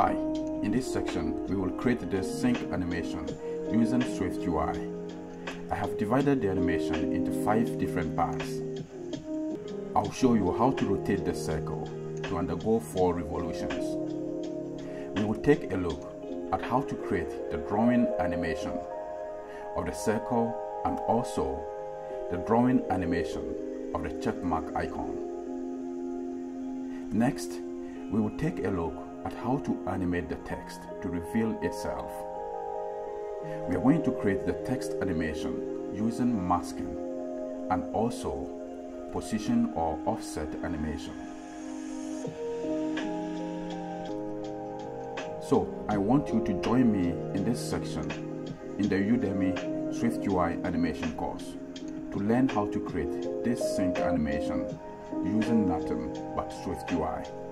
Hi, in this section, we will create the sync animation using SwiftUI. I have divided the animation into 5 different parts. I'll show you how to rotate the circle to undergo 4 revolutions. We will take a look at how to create the drawing animation of the circle and also the drawing animation of the checkmark icon. Next, we will take a look at how to animate the text to reveal itself. We are going to create the text animation using masking and also position or offset animation. So I want you to join me in this section in the Udemy SwiftUI animation course to learn how to create this sync animation using nothing but SwiftUI.